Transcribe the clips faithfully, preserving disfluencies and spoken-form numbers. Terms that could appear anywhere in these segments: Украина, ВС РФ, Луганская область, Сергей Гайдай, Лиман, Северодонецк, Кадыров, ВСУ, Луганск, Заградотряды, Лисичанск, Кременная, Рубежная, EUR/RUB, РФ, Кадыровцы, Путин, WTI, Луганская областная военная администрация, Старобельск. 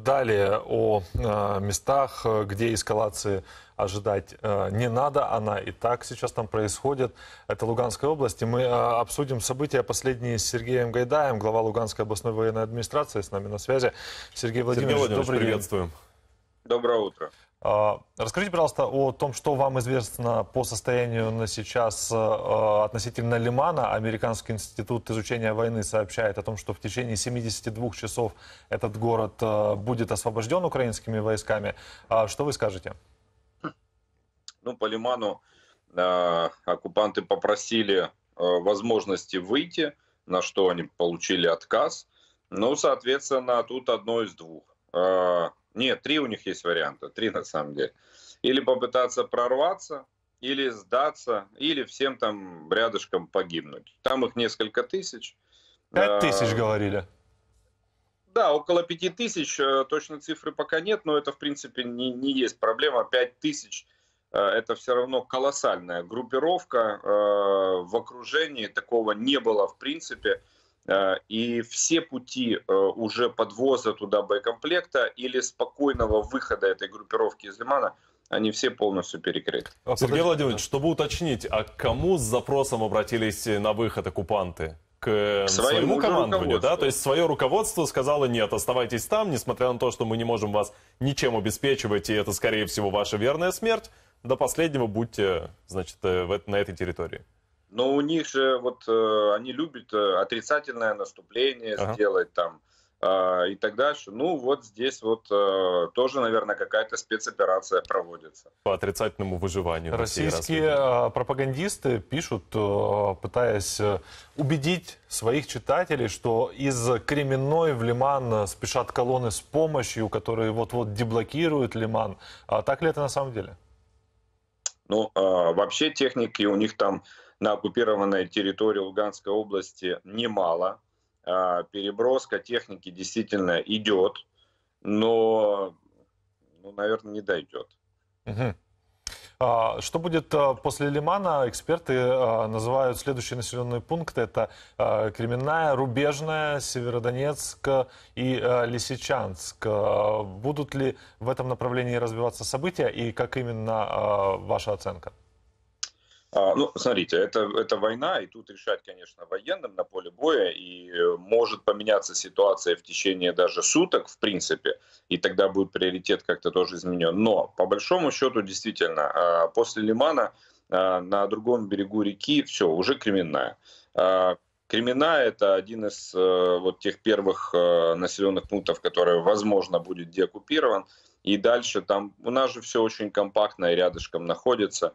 Далее о э, местах, где эскалации ожидать э, не надо. Она и так сейчас там происходит. Это Луганская область. И мы э, обсудим события последние с Сергеем Гайдаем, глава Луганской областной военной администрации. С нами на связи. Сергей Владимирович, Сергей Владимирович добрый приветствуем. День. Доброе утро. Э, расскажите, пожалуйста, о том, что вам известно по состоянию на сейчас э, относительно Лимана. Американский институт изучения войны сообщает о том, что в течение семидесяти двух часов этот город э, будет освобожден украинскими войсками. Э, что вы скажете? Ну, по Лиману э, оккупанты попросили э, возможности выйти, на что они получили отказ. Ну, соответственно, тут одно из двух. Э, Нет, три у них есть варианта, три на самом деле. Или попытаться прорваться, или сдаться, или всем там рядышком погибнуть. Там их несколько тысяч. Пять тысяч говорили. Да, около пяти тысяч, точно цифры пока нет, но это в принципе не, не есть проблема. Пять тысяч это все равно колоссальная группировка. В окружении такого не было в принципе. И все пути уже подвоза туда боекомплекта или спокойного выхода этой группировки из Лимана, они все полностью перекрыты. Сергей Владимирович, чтобы уточнить, а к кому с запросом обратились на выход оккупанты? К своему, своему командованию, да? То есть свое руководство сказало: нет, оставайтесь там, несмотря на то, что мы не можем вас ничем обеспечивать, и это, скорее всего, ваша верная смерть, до последнего будьте, значит, на этой территории. Но у них же, вот, э, они любят отрицательное наступление ага. сделать там э, и так дальше. Ну, вот здесь вот э, тоже, наверное, какая-то спецоперация проводится. По отрицательному выживанию. Российские пропагандисты пишут, э, пытаясь убедить своих читателей, что из Кременной в Лиман спешат колонны с помощью, которые вот-вот деблокируют Лиман. А так ли это на самом деле? Ну, э, вообще техники у них там... На оккупированной территории Луганской области немало. Переброска техники действительно идет, но, ну, наверное, не дойдет. Угу. Что будет после Лимана? Эксперты называют следующие населенные пункты. Это Кременная, Рубежная, Северодонецк и Лисичанск. Будут ли в этом направлении развиваться события и как именно ваша оценка? Ну, смотрите, это, это война, и тут решать, конечно, военным на поле боя, и может поменяться ситуация в течение даже суток, в принципе, и тогда будет приоритет как-то тоже изменен. Но, по большому счету, действительно, после Лимана на другом берегу реки все, уже Кременная. Кременная – это один из вот тех первых населенных пунктов, который, возможно, будет деоккупирован, и дальше там у нас же все очень компактно и рядышком находится.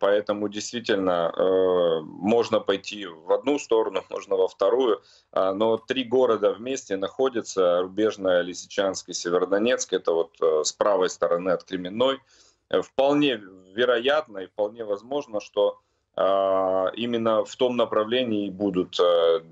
Поэтому действительно можно пойти в одну сторону, можно во вторую. Но три города вместе находятся: Рубежная, Лисичанск и Северодонецк. Это вот с правой стороны от Кременной. Вполне вероятно и вполне возможно, что именно в том направлении будут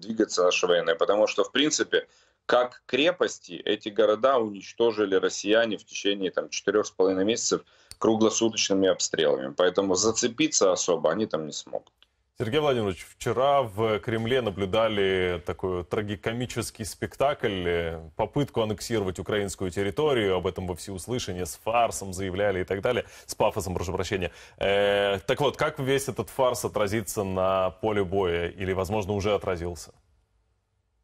двигаться наши военные. Потому что, в принципе, как крепости эти города уничтожили россияне в течение там четырёх с половиной месяцев круглосуточными обстрелами. Поэтому зацепиться особо они там не смогут. Сергей Владимирович, вчера в Кремле наблюдали такой трагикомический спектакль, попытку аннексировать украинскую территорию, об этом во всеуслышание с фарсом заявляли и так далее, с пафосом, прошу прощения. Э, так вот, как весь этот фарс отразится на поле боя или, возможно, уже отразился?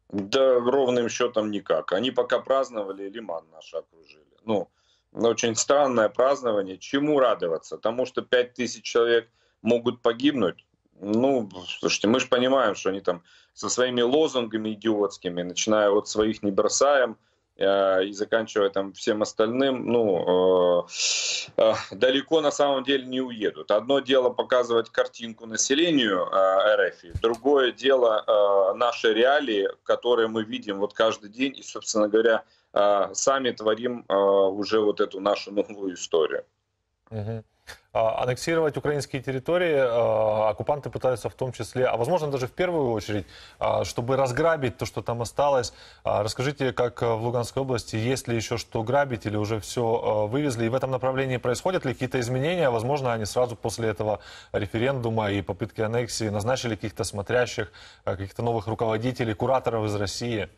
Да ровным счетом никак. Они пока праздновали, Лиман наш окружили. Ну, очень странное празднование. Чему радоваться? Тому, что пять тысяч человек могут погибнуть? Ну, слушайте, мы же понимаем, что они там со своими лозунгами идиотскими, начиная от своих «не бросаем», и заканчивая там всем остальным, ну, э, э, далеко на самом деле не уедут. Одно дело показывать картинку населению э, РФ, другое дело э, наши реалии, которые мы видим вот каждый день и, собственно говоря, э, сами творим э, уже вот эту нашу новую историю. Угу. Аннексировать украинские территории оккупанты пытаются в том числе, а возможно даже в первую очередь, чтобы разграбить то, что там осталось. Расскажите, как в Луганской области, есть ли еще что грабить или уже все вывезли? И в этом направлении происходят ли какие-то изменения? Возможно, они сразу после этого референдума и попытки аннексии назначили каких-то смотрящих, каких-то новых руководителей, кураторов из России?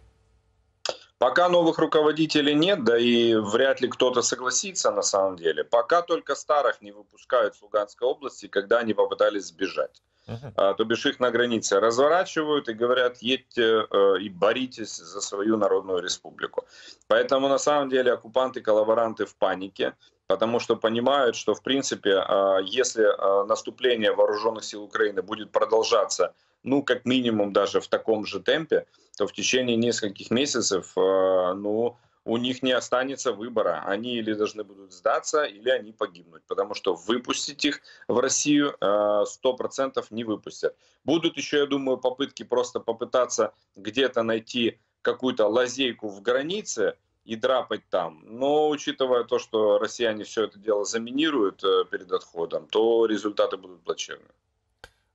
Пока новых руководителей нет, да и вряд ли кто-то согласится на самом деле. Пока только старых не выпускают в Луганской области, когда они попытались сбежать. Uh-huh. а, то бишь их на границе разворачивают и говорят, едьте э, и боритесь за свою народную республику. Поэтому на самом деле оккупанты-коллаборанты в панике, потому что понимают, что в принципе, э, если э, наступление вооруженных сил Украины будет продолжаться, ну, как минимум даже в таком же темпе, то в течение нескольких месяцев э, ну, у них не останется выбора. Они или должны будут сдаться, или они погибнут. Потому что выпустить их в Россию э, сто процентов не выпустят. Будут еще, я думаю, попытки просто попытаться где-то найти какую-то лазейку в границе и драпать там. Но учитывая то, что россияне все это дело заминируют э, перед отходом, то результаты будут плачевные.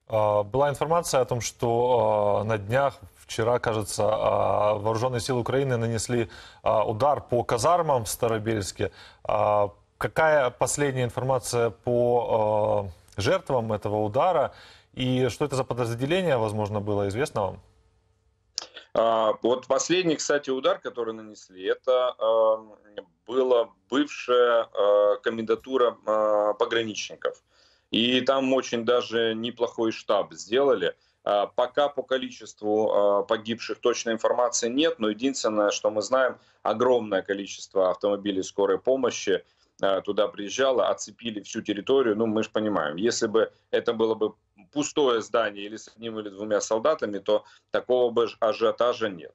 Была информация о том, что на днях, вчера, кажется, вооруженные силы Украины нанесли удар по казармам в Старобельске. Какая последняя информация по жертвам этого удара? И что это за подразделение, возможно, было известно вам? Вот последний, кстати, удар, который нанесли, это была бывшая комендатура пограничников. И там очень даже неплохой штаб сделали. Пока по количеству погибших точной информации нет, но единственное, что мы знаем, огромное количество автомобилей скорой помощи туда приезжало, оцепили всю территорию. Ну, мы же понимаем, если бы это было бы пустое здание или с одним или двумя солдатами, то такого бы ажиотажа нет.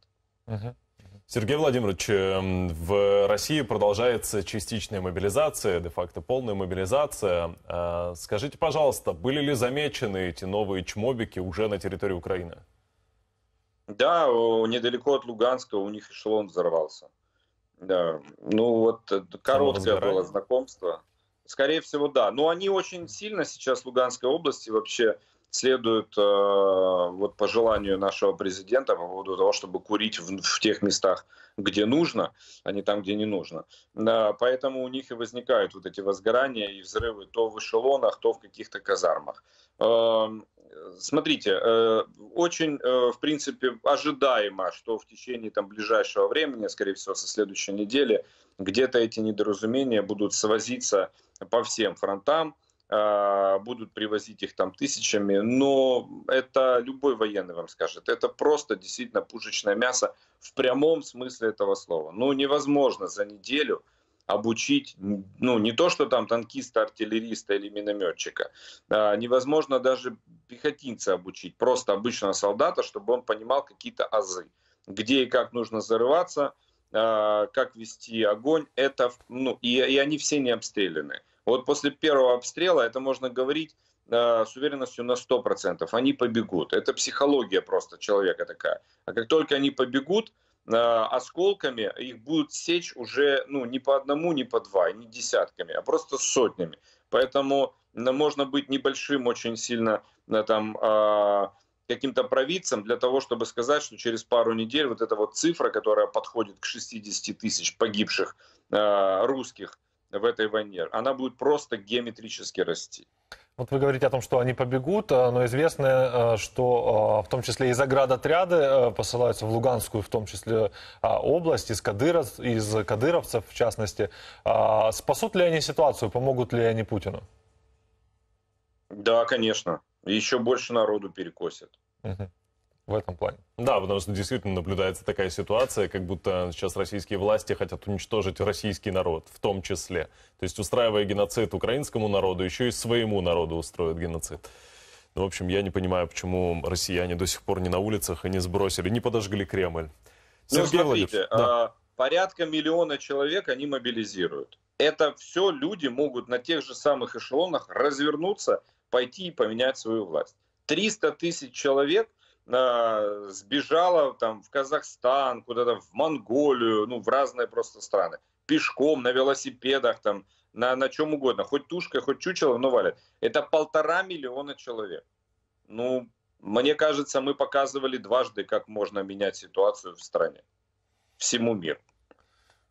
Сергей Владимирович, в России продолжается частичная мобилизация, де-факто полная мобилизация. Скажите, пожалуйста, были ли замечены эти новые чмобики уже на территории Украины? Да, недалеко от Луганска у них эшелон взорвался. Да. Ну вот короткое было знакомство. Скорее всего, да. Но они очень сильно сейчас в Луганской области вообще... следует вот по желанию нашего президента по поводу того, чтобы курить в, в тех местах, где нужно, а не там, где не нужно. Да, поэтому у них и возникают вот эти возгорания и взрывы то в эшелонах, то в каких-то казармах. Смотрите, очень, в принципе, ожидаемо, что в течение там, ближайшего времени, скорее всего, со следующей недели, где-то эти недоразумения будут свозиться по всем фронтам, будут привозить их там тысячами, но это любой военный вам скажет. Это просто действительно пушечное мясо в прямом смысле этого слова. Ну, невозможно за неделю обучить, ну, не то, что там танкиста, артиллериста или минометчика, невозможно даже пехотинца обучить, просто обычного солдата, чтобы он понимал какие-то азы, где и как нужно зарываться, как вести огонь, это, ну, и, и они все не обстреляны. Вот после первого обстрела, это можно говорить э, с уверенностью на сто процентов, они побегут. Это психология просто человека такая. А как только они побегут, э, осколками их будут сечь уже ну, не по одному, не по два, не десятками, а просто сотнями. Поэтому ну, можно быть небольшим очень сильно э, там, э, каким-то провидцем для того, чтобы сказать, что через пару недель вот эта вот цифра, которая подходит к шестидесяти тысячам погибших э, русских, в этой войне, она будет просто геометрически расти. Вот вы говорите о том, что они побегут, но известно, что в том числе и заградотряды посылаются в Луганскую, в том числе область, из, кадыров, из кадыровцев в частности. Спасут ли они ситуацию, помогут ли они Путину? Да, конечно. Еще больше народу перекосят. Угу. В этом плане. Да, потому что действительно наблюдается такая ситуация, как будто сейчас российские власти хотят уничтожить российский народ, в том числе. То есть устраивая геноцид украинскому народу, еще и своему народу устроят геноцид. Ну, в общем, я не понимаю, почему россияне до сих пор не на улицах и не сбросили, не подожгли Кремль. Ну, Сергей смотрите, да. Порядка миллиона человек они мобилизируют. Это все люди могут на тех же самых эшелонах развернуться, пойти и поменять свою власть. триста тысяч человек сбежала там, в Казахстан, куда-то в Монголию, ну, в разные просто страны. Пешком, на велосипедах, там, на, на чем угодно. Хоть тушкой, хоть чучелом, но валят. Это полтора миллиона человек. Ну, мне кажется, мы показывали дважды, как можно менять ситуацию в стране. Всему миру.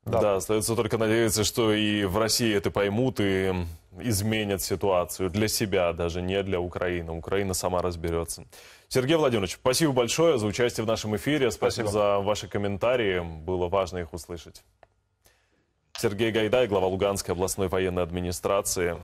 Да. Да, остается только надеяться, что и в России это поймут и изменят ситуацию для себя, даже не для Украины. Украина сама разберется. Сергей Владимирович, спасибо большое за участие в нашем эфире. Спасибо, спасибо за ваши комментарии. Было важно их услышать. Сергей Гайдай, глава Луганской областной военной администрации.